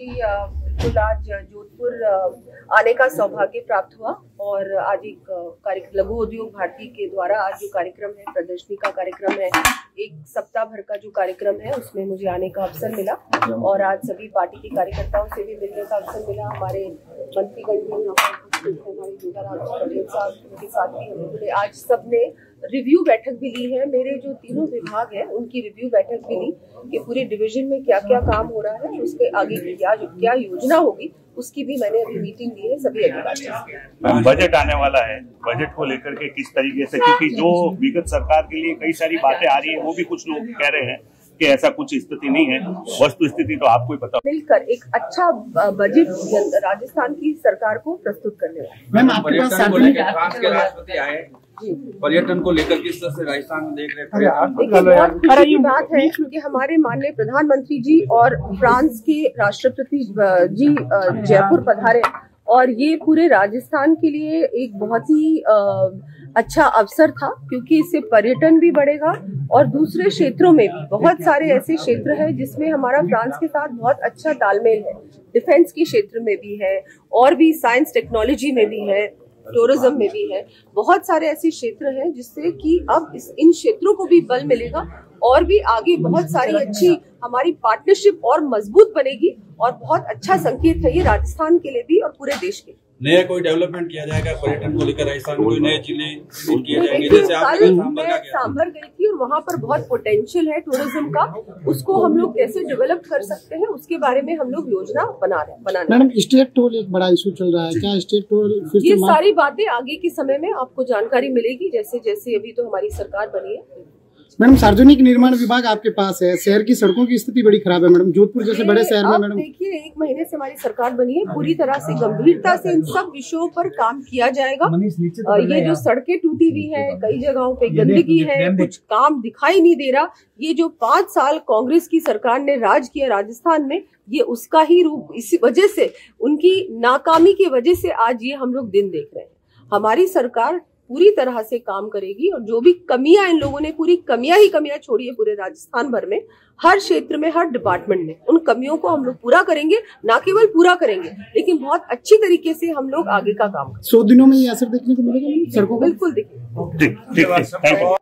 जी बिल्कुल, आज जोधपुर आने का सौभाग्य प्राप्त हुआ और आज एक कार्यक्रम लघु उद्योग भारती के द्वारा आज जो कार्यक्रम है, प्रदर्शनी का कार्यक्रम है, एक सप्ताह भर का जो कार्यक्रम है उसमें मुझे आने का अवसर मिला और आज सभी पार्टी के कार्यकर्ताओं से भी मिलने का अवसर मिला। हमारे मंत्रीगण भी हमारे पटेल साहब के साथ भी हम मिले। आज सबने रिव्यू बैठक भी ली है, मेरे जो तीनों विभाग हैं उनकी रिव्यू बैठक भी ली कि पूरी डिवीजन में क्या क्या काम हो रहा है, उसके आगे की क्या योजना होगी, उसकी भी मैंने अभी मीटिंग ली है सभी अधिकारियों। बजट आने वाला है, बजट को लेकर के किस तरीके से, क्योंकि जो विगत सरकार के लिए कई सारी बातें आ रही है, वो भी कुछ लोग कह रहे हैं कि ऐसा कुछ स्थिति नहीं है, वस्तु स्थिति तो आपको ही पता। मिलकर एक अच्छा बजट राजस्थान की सरकार को प्रस्तुत करने वाला। पर्यटन को लेकर किस तरह से राजस्थान में देख रहे हैं, बहुत अच्छी बात है क्योंकि हमारे माननीय प्रधानमंत्री जी और फ्रांस के राष्ट्रपति जी जयपुर पधारे और ये पूरे राजस्थान के लिए एक बहुत ही अच्छा अवसर था क्योंकि इससे पर्यटन भी बढ़ेगा और दूसरे क्षेत्रों में भी बहुत सारे ऐसे क्षेत्र हैं जिसमें हमारा फ्रांस के साथ बहुत अच्छा तालमेल है। डिफेंस के क्षेत्र में भी है और भी साइंस टेक्नोलॉजी में भी है, टूरिज्म में भी है, बहुत सारे ऐसे क्षेत्र हैं जिससे कि अब इन क्षेत्रों को भी बल मिलेगा और भी आगे बहुत सारी अच्छी हमारी पार्टनरशिप और मजबूत बनेगी और बहुत अच्छा संकेत है ये राजस्थान के लिए भी और पूरे देश के। नया कोई डेवलपमेंट किया जाएगा पर्यटन को लेकर राजस्थान में, नए जिले किए जाएंगे? जैसे आप सांभर गई थी और वहाँ पर बहुत पोटेंशियल है टूरिज्म का, उसको हम लोग कैसे डेवलप कर सकते हैं उसके बारे में हम लोग योजना बना रहे हैं। मैडम, स्टेट टोल एक बड़ा इशू चल रहा है, क्या स्टेट टोल? ये सारी बातें आगे के समय में आपको जानकारी मिलेगी जैसे जैसे अभी तो हमारी सरकार बनी है। मैडम, सार्वजनिक निर्माण विभाग आपके पास है, शहर की सड़कों की स्थिति बड़ी खराब है मैडम, जोधपुर जैसे बड़े शहर में। मैडम देखिए, एक महीने से हमारी सरकार बनी है, पूरी तरह से गंभीरता से इन सब विषयों पर काम किया जाएगा। ये जो सड़कें टूटी हुई है, कई जगहों पे गंदगी है, कुछ काम दिखाई नहीं दे रहा, ये जो 5 साल कांग्रेस की सरकार ने राज किया राजस्थान में, ये उसका ही रूप, इसी वजह से उनकी नाकामी की वजह से आज ये हम लोग दिन देख रहे हैं। हमारी सरकार पूरी तरह से काम करेगी और जो भी कमियां इन लोगों ने, पूरी कमियां ही कमियां छोड़ी है पूरे राजस्थान भर में, हर क्षेत्र में, हर डिपार्टमेंट में, उन कमियों को हम लोग पूरा करेंगे। ना केवल पूरा करेंगे लेकिन बहुत अच्छी तरीके से हम लोग आगे का काम करेंगे। 100 दिनों में ये असर देखने को मिलेगा सड़कों? बिल्कुल देखिए।